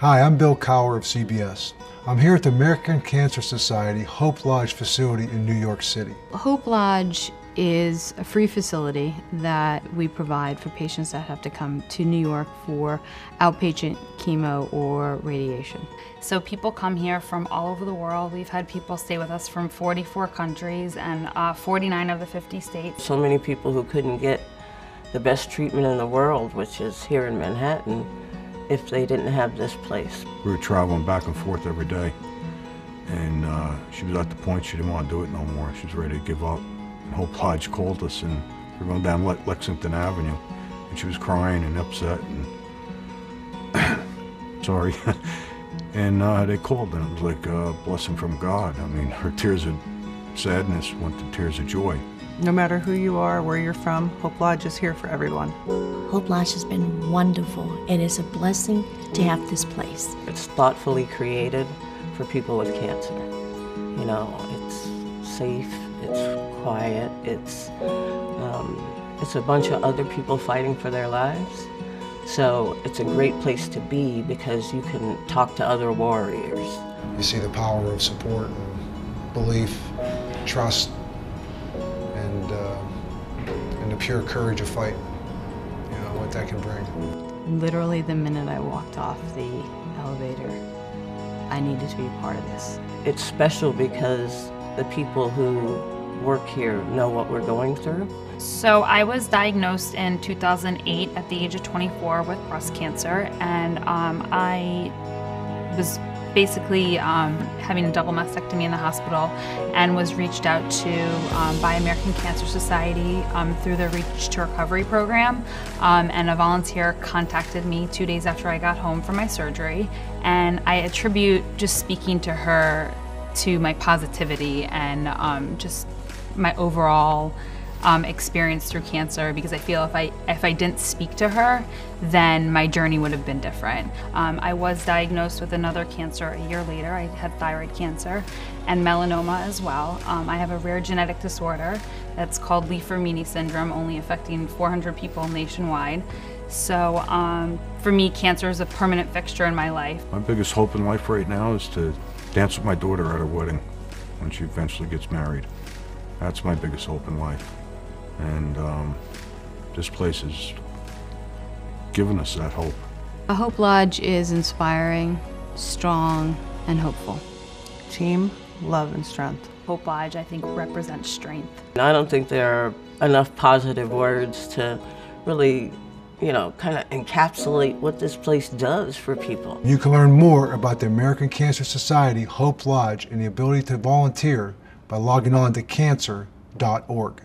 Hi, I'm Bill Cower of CBS. I'm here at the American Cancer Society Hope Lodge facility in New York City. Hope Lodge is a free facility that we provide for patients that have to come to New York for outpatient chemo or radiation. So people come here from all over the world. We've had people stay with us from 44 countries and 49 of the 50 states. So many people who couldn't get the best treatment in the world, which is here in Manhattan, if they didn't have this place. We were traveling back and forth every day, and she was at the point she didn't want to do it no more. She was ready to give up. And Hope Lodge called us, and we were going down Lexington Avenue, and she was crying and upset and sorry. And they called, and it was like a blessing from God. I mean, her tears of sadness went to tears of joy. No matter who you are, where you're from, Hope Lodge is here for everyone. Hope Lodge has been wonderful, and it's a blessing to have this place. It's thoughtfully created for people with cancer. You know, it's safe, it's quiet, it's a bunch of other people fighting for their lives. So it's a great place to be because you can talk to other warriors. You see the power of support, belief, trust, and the pure courage of fight, you know, what that can bring. Literally the minute I walked off the elevator, I needed to be a part of this. It's special because the people who work here know what we're going through. So I was diagnosed in 2008 at the age of 24 with breast cancer, and I was basically having a double mastectomy in the hospital, and was reached out to by American Cancer Society through their Reach to Recovery program, and a volunteer contacted me 2 days after I got home from my surgery, and I attribute just speaking to her to my positivity and just my overall experience through cancer, because I feel if I didn't speak to her, then my journey would have been different. I was diagnosed with another cancer a year later. I had thyroid cancer and melanoma as well. I have a rare genetic disorder that's called Li-Fraumeni syndrome, only affecting 400 people nationwide. So for me, cancer is a permanent fixture in my life. My biggest hope in life right now is to dance with my daughter at her wedding when she eventually gets married. That's my biggest hope in life. And this place has given us that hope. A Hope Lodge is inspiring, strong, and hopeful. Team, love, and strength. Hope Lodge, I think, represents strength. And I don't think there are enough positive words to really, you know, kind of encapsulate what this place does for people. You can learn more about the American Cancer Society Hope Lodge and the ability to volunteer by logging on to cancer.org.